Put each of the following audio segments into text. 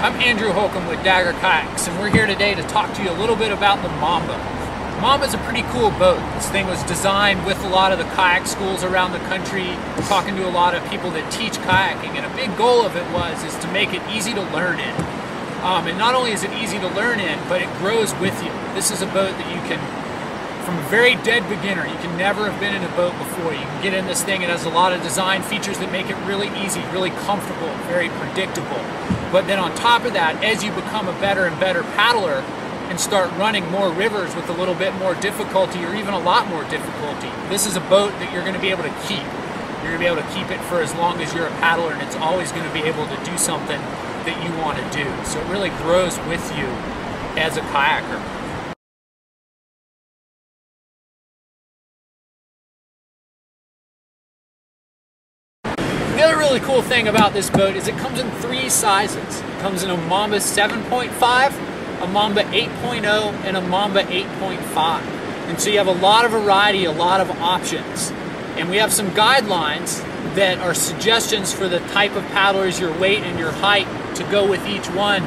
I'm Andrew Holcomb with Dagger Kayaks, and we're here today to talk to you a little bit about the Mamba. The Mamba's a pretty cool boat. This thing was designed with a lot of the kayak schools around the country, talking to a lot of people that teach kayaking, and a big goal of it is to make it easy to learn in. And not only is it easy to learn in, but it grows with you. This is a boat that you can, from a very dead beginner, you can never have been in a boat before. You can get in this thing. It has a lot of design features that make it really easy, really comfortable, very predictable. But then on top of that, as you become a better and better paddler and start running more rivers with a little bit more difficulty or even a lot more difficulty, this is a boat that you're going to be able to keep. You're going to be able to keep it for as long as you're a paddler, and it's always going to be able to do something that you want to do. So it really grows with you as a kayaker. The other really cool thing about this boat is it comes in three sizes. It comes in a Mamba 7.5, a Mamba 8.0, and a Mamba 8.5. And so you have a lot of variety, a lot of options. And we have some guidelines that are suggestions for the type of paddlers, your weight, and your height to go with each one.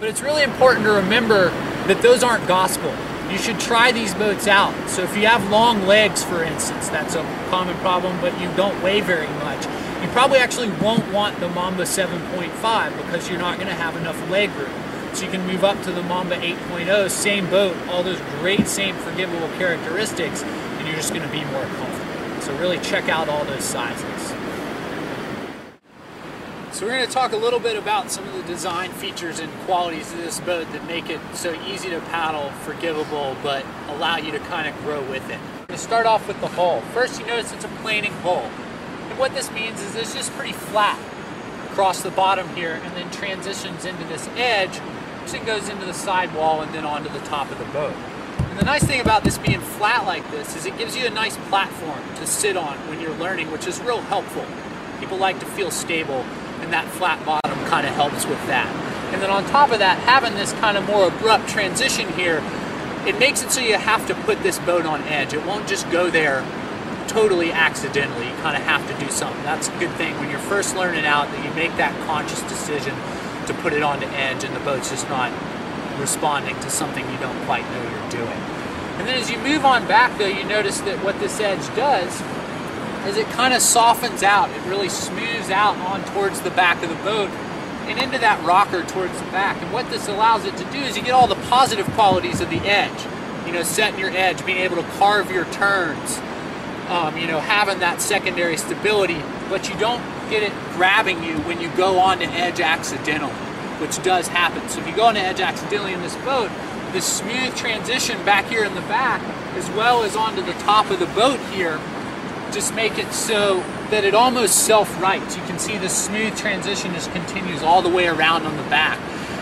But it's really important to remember that those aren't gospel. You should try these boats out. So if you have long legs, for instance, that's a common problem, but you don't weigh very much, you probably actually won't want the Mamba 7.5 because you're not going to have enough leg room. So you can move up to the Mamba 8.0, same boat, all those great same forgivable characteristics, and you're just going to be more comfortable. So really check out all those sizes. So we're going to talk a little bit about some of the design features and qualities of this boat that make it so easy to paddle, forgivable, but allow you to kind of grow with it. We're going to start off with the hull. First, you notice it's a planing hull. And what this means is it's just pretty flat across the bottom here and then transitions into this edge, which then goes into the sidewall and then onto the top of the boat. And the nice thing about this being flat like this is it gives you a nice platform to sit on when you're learning, which is real helpful. People like to feel stable, and that flat bottom kind of helps with that. And then on top of that, having this kind of more abrupt transition here, it makes it so you have to put this boat on edge. It won't just go there totally accidentally. You kind of have to do something. That's a good thing when you're first learning out, that you make that conscious decision to put it onto edge and the boat's just not responding to something you don't quite know you're doing. And then as you move on back though, you notice that what this edge does is it kind of softens out. It really smooths out on towards the back of the boat and into that rocker towards the back. And what this allows it to do is you get all the positive qualities of the edge. You know, setting your edge, being able to carve your turns, you know, having that secondary stability, but you don't get it grabbing you when you go on to edge accidentally, which does happen. So if you go on to edge accidentally in this boat, this smooth transition back here in the back, as well as onto the top of the boat here, just make it so that it almost self-rights. You can see the smooth transition just continues all the way around on the back.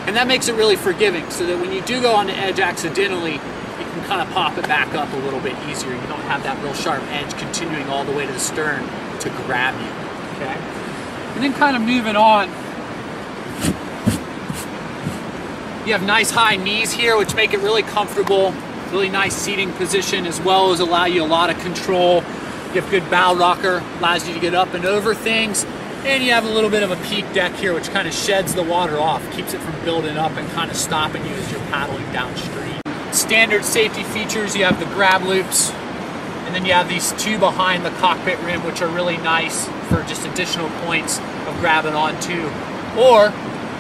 And that makes it really forgiving so that when you do go on the edge accidentally, you can kind of pop it back up a little bit easier. You don't have that real sharp edge continuing all the way to the stern to grab you, okay? And then kind of moving on, you have nice high knees here, which make it really comfortable, really nice seating position, as well as allow you a lot of control. You have good bow rocker, allows you to get up and over things, and you have a little bit of a peak deck here, which kind of sheds the water off, keeps it from building up and kind of stopping you as you're paddling downstream. Standard safety features, you have the grab loops, and then you have these two behind the cockpit rim, which are really nice for just additional points of grabbing onto. Or,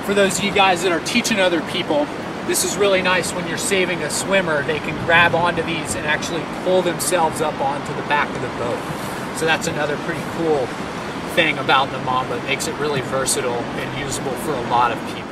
for those of you guys that are teaching other people, this is really nice when you're saving a swimmer. They can grab onto these and actually pull themselves up onto the back of the boat. So that's another pretty cool thing about the Mamba. It makes it really versatile and usable for a lot of people.